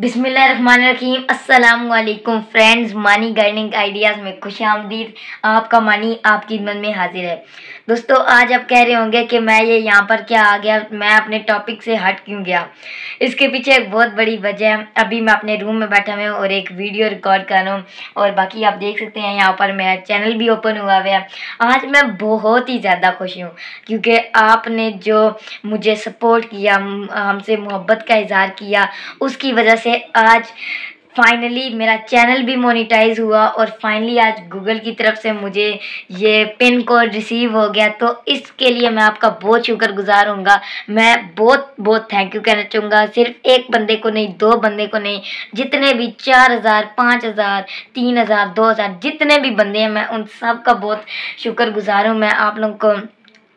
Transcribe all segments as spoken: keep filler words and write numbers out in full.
बिस्मिल्लाहिर्रहमानिर्रहीम। अस्सलाम वालेकुम फ्रेंड्स, मनी गार्डनिंग आइडियाज़ में खुशामदीद। आपका मनी आपकी खिदमत में हाजिर है। दोस्तों, आज आप कह रहे होंगे कि मैं ये यहाँ पर क्या आ गया, मैं अपने टॉपिक से हट क्यों गया। इसके पीछे एक बहुत बड़ी वजह है। अभी मैं अपने रूम में बैठा हुआ हूँ और एक वीडियो रिकॉर्ड कर रहा हूँ और बाकी आप देख सकते हैं यहाँ पर मेरा चैनल भी ओपन हुआ हुआ है। आज मैं बहुत ही ज़्यादा खुश हूँ क्योंकि आपने जो मुझे सपोर्ट किया, हमसे मोहब्बत का इजहार किया, उसकी वजह से आज फाइनली मेरा चैनल भी मोनेटाइज हुआ और फाइनली आज गूगल की तरफ से मुझे ये पिन कोड रिसीव हो गया। तो इसके लिए मैं आपका बहुत शुक्रगुजार हूँगा। मैं बहुत बहुत थैंक यू कहना चाहूँगा, सिर्फ एक बंदे को नहीं, दो बंदे को नहीं, जितने भी चार हज़ार पाँच हज़ार तीन हज़ार दो हज़ार जितने भी बंदे हैं, मैं उन सब का बहुत शुक्रगुजार हूँ। मैं आप लोगों को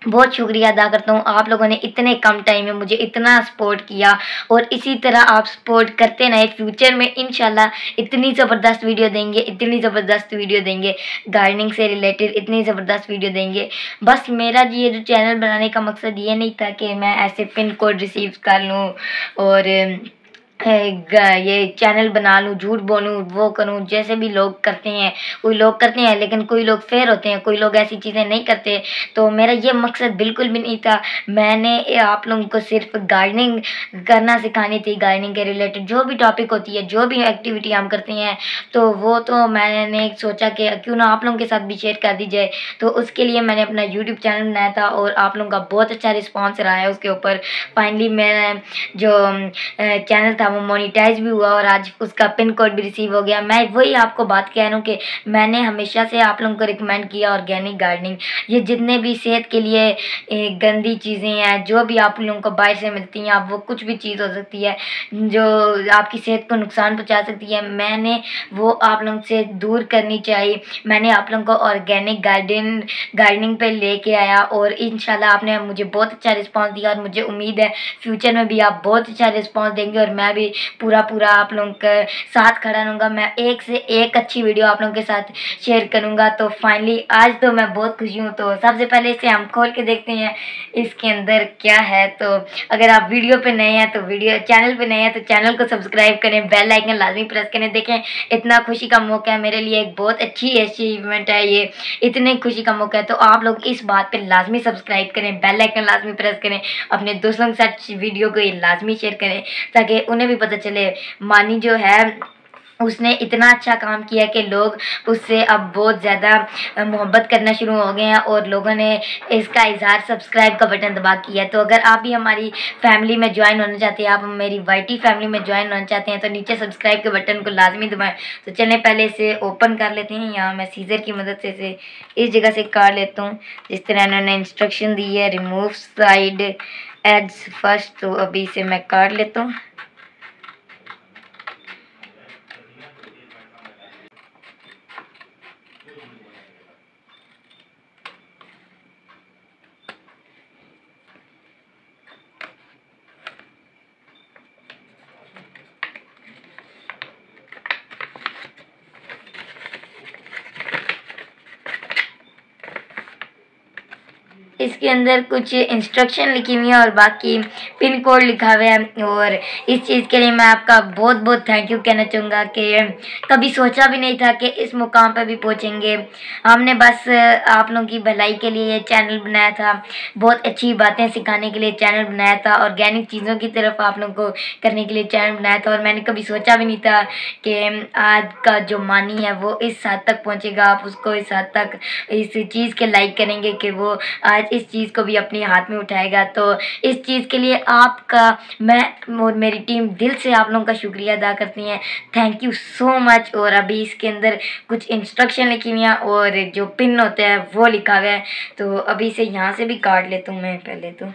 बहुत शुक्रिया अदा करता हूँ। आप लोगों ने इतने कम टाइम में मुझे इतना सपोर्ट किया और इसी तरह आप सपोर्ट करते रहे। फ्यूचर में इंशाल्लाह इतनी ज़बरदस्त वीडियो देंगे, इतनी ज़बरदस्त वीडियो देंगे गार्डनिंग से रिलेटेड, इतनी ज़बरदस्त वीडियो देंगे। बस मेरा ये जो चैनल बनाने का मकसद ये नहीं था कि मैं ऐसे पिन कोड रिसीव कर लूँ और ये चैनल बना लूँ, झूठ बोलूँ, वो करूँ, जैसे भी लोग करते हैं। कोई लोग करते हैं लेकिन कोई लोग फेयर होते हैं, कोई लोग ऐसी चीज़ें नहीं करते। तो मेरा ये मकसद बिल्कुल भी नहीं था। मैंने आप लोगों को सिर्फ गार्डनिंग करना सिखानी थी, गार्डनिंग के रिलेटेड जो भी टॉपिक होती है, जो भी एक्टिविटी हम करते हैं, तो वो तो मैंने सोचा कि क्यों ना आप लोगों के साथ भी शेयर कर दी जाए। तो उसके लिए मैंने अपना यूट्यूब चैनल बनाया था और आप लोगों का बहुत अच्छा रिस्पॉन्स रहा है उसके ऊपर। फाइनली मेरा जो चैनल था वो मोनेटाइज भी हुआ और आज उसका पिन कोड भी रिसीव हो गया। मैं वही आपको बात कह रहा हूँ कि मैंने हमेशा से आप लोगों को रिकमेंड किया ऑर्गेनिक गार्डनिंग। ये जितने भी सेहत के लिए गंदी चीज़ें हैं, जो भी आप लोगों को बाहर से मिलती हैं, आप वो कुछ भी चीज़ हो सकती है जो आपकी सेहत को नुकसान पहुँचा सकती है, मैंने वो आप लोगों से दूर करनी चाहिए। मैंने आप लोगों को ऑर्गेनिक गार्डन गार्डनिंग पर लेके आया और इंशाल्लाह आपने मुझे बहुत अच्छा रिस्पॉन्स दिया और मुझे उम्मीद है फ्यूचर में भी आप बहुत अच्छा रिस्पॉन्स देंगे और मैं भी पूरा पूरा आप लोगों के साथ खड़ा रहूँगा। मैं एक से एक अच्छी वीडियो आप लोगों के साथ शेयर करूँगा। तो फाइनली आज तो मैं बहुत खुश हूँ। तो सबसे पहले इसे हम खोल के देखते हैं इसके अंदर क्या है। तो अगर आप वीडियो पे नए हैं तो वीडियो चैनल पे नए हैं तो चैनल को सब्सक्राइब करें, बेल आइकन लाजमी प्रेस करें। देखें, इतना खुशी का मौका है, मेरे लिए एक बहुत अच्छी अचीवमेंट है ये, इतनी खुशी का मौका है। तो आप लोग इस बात पर लाजमी सब्सक्राइब करें, बेल आइकन लाजमी प्रेस करें, अपने दोस्तों के साथ वीडियो को लाजमी शेयर करें ताकि उन्हें भी पता चले मानी जो है उसने इतना अच्छा काम किया कि लोग उससे अब बहुत ज़्यादा मोहब्बत करना शुरू हो गए हैं और लोगों ने इसका इजहार सब्सक्राइब का बटन दबा किया। तो अगर आप भी हमारी फैमिली में ज्वाइन होना चाहते हैं, आप मेरी वाईटी फैमिली में ज्वाइन होना चाहते हैं, तो नीचे सब्सक्राइब के बटन को लाजमी दबाएं। तो चलें पहले इसे ओपन कर लेते हैं। यहाँ मैं सीजर की मदद से इसे इस जगह से काट लेता हूँ जिस तरह इन्होंने इंस्ट्रक्शन दी है, रिमूव साइड एड्स फर्स्ट। तो अभी इसे मैं काट लेता हूँ। इसके अंदर कुछ इंस्ट्रक्शन लिखी हुई है और बाकी पिन कोड लिखा हुआ है और इस चीज़ के लिए मैं आपका बहुत बहुत थैंक यू कहना चाहूँगा कि कभी सोचा भी नहीं था कि इस मुकाम पर भी पहुँचेंगे। हमने बस आप लोगों की भलाई के लिए ये चैनल बनाया था, बहुत अच्छी बातें सिखाने के लिए चैनल बनाया था, ऑर्गेनिक चीज़ों की तरफ आप लोगों को करने के लिए चैनल बनाया था और मैंने कभी सोचा भी नहीं था कि आज का जो मानी है वो इस हद तक पहुँचेगा। आप उसको इस हद तक इस चीज़ के लाइक करेंगे कि वो आज इस चीज़ को भी अपने हाथ में उठाएगा। तो इस चीज़ के लिए आपका मैं और मेरी टीम दिल से आप लोगों का शुक्रिया अदा करती हैं, थैंक यू सो मच। और अभी इसके अंदर कुछ इंस्ट्रक्शन लिखी हुई हैं और जो पिन होता है वो लिखा हुआ है। तो अभी इसे यहाँ से भी काट लेता हूँ मैं पहले। तो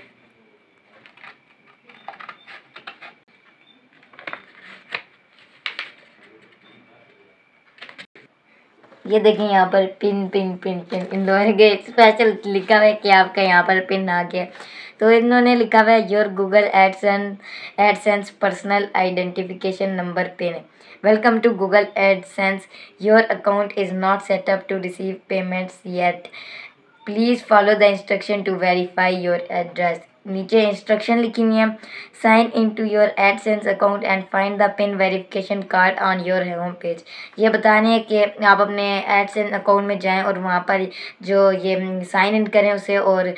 ये देखें यहाँ पर पिन पिन पिन पिन इन दोनों के स्पेशल लिखा हुआ है कि आपका यहाँ पर पिन आ गया। तो इन्होंने लिखा हुआ है your Google AdSense AdSense personal identification number pin. Welcome to Google AdSense, your account is not set up to receive payments yet, please follow the instruction to verify your address. नीचे इंस्ट्रक्शन लिखी हुई है, sign in to your AdSense account and find the pin verification card on your home page. ये बताने है कि आप अपने एडसेंस अकाउंट में जाएं और वहाँ पर जो ये साइन इन करें उसे, और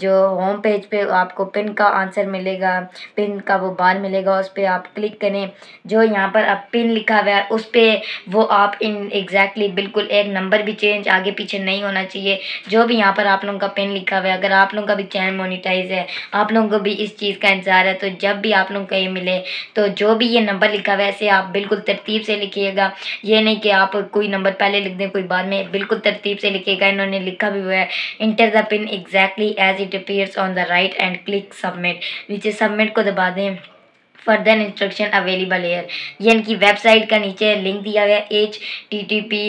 जो होम पेज पे आपको पिन का आंसर मिलेगा, पिन का वो बार मिलेगा, उस पर आप क्लिक करें। जो यहाँ पर आप पिन लिखा हुआ है उस पर वो आप इन एग्जैक्टली बिल्कुल एक नंबर भी चेंज आगे पीछे नहीं होना चाहिए। जो भी यहाँ पर आप लोगों का पिन लिखा हुआ है, अगर आप लोगों का भी चैनल मोनिटाइज है, आप लोगों को भी इस चीज़ का इंतज़ार है, तो जब भी आप लोगों को ये मिले तो जो भी ये नंबर लिखा हुआ है ऐसे आप बिल्कुल तरतीब से लिखिएगा। ये नहीं कि आप कोई नंबर पहले लिख दें कोई बाद में, बिल्कुल तरतीब से लिखिएगा। इन्होंने लिखा भी हुआ है enter the pin exactly as it appears on the right and click submit. नीचे सबमिट को दबा दें। फर्दर इंस्ट्रक्शन अवेलेबल है। ये इनकी वेबसाइट का नीचे लिंक दिया गया H T T P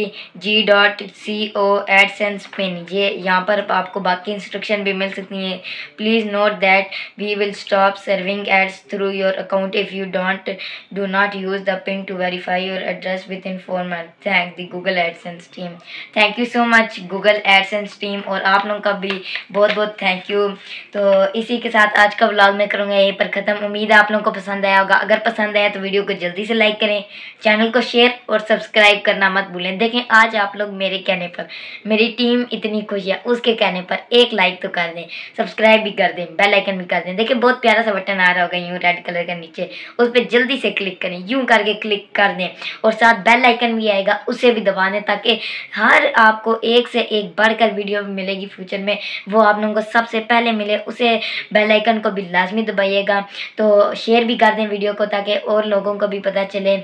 G dot C O AdSense pin. ये यहाँ पर आपको बाकी इंस्ट्रक्शन भी मिल सकती हैं। Please note that we will stop serving ads through your account if you don't do not use the pin to verify your address within four month. Thank the Google AdSense team. Thank you so much Google AdSense team, और आप लोगों का भी बहुत बहुत thank you. तो इसी के साथ आज का व्लॉग मैं करूँगा यहीं पर ख़त्म। उम्मीद है आप लोगों को पसंद आया होगा। अगर पसंद आया तो वीडियो को जल्दी से लाइक करें, चैनल को शेयर और सब्सक्राइब करना मत भूलें। देखें आज आप लोग मेरे कहने पर, मेरी टीम इतनी खुश है, उसके कहने पर एक लाइक तो कर दें, सब्सक्राइब भी कर दें, बेल आइकन भी कर दें। देखें बहुत प्यारा सा बटन आ रहा होगा यूँ रेड कलर का नीचे, उस पर जल्दी से क्लिक करें, यूँ करके क्लिक कर दें, और साथ बेल आइकन भी आएगा उसे भी दबा दें, ताकि हर आपको एक से एक बढ़कर वीडियो मिलेगी फ्यूचर में, वो आप लोगों को सबसे पहले मिले। उसे बेल आइकन को भी लाजमी दबाइएगा। तो शेयर भी कर दें वीडियो को ताकि और लोगों को भी पता चले।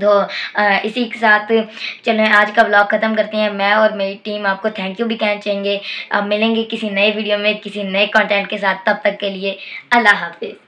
तो इसी के साथ चलो आज का ब्लॉग ख़त्म करते हैं। मैं और मेरी टीम आपको थैंक यू भी कहना चाहेंगे। अब मिलेंगे किसी नए वीडियो में किसी नए कंटेंट के साथ। तब तक के लिए अल्लाह हाफिज़।